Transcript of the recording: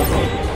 over.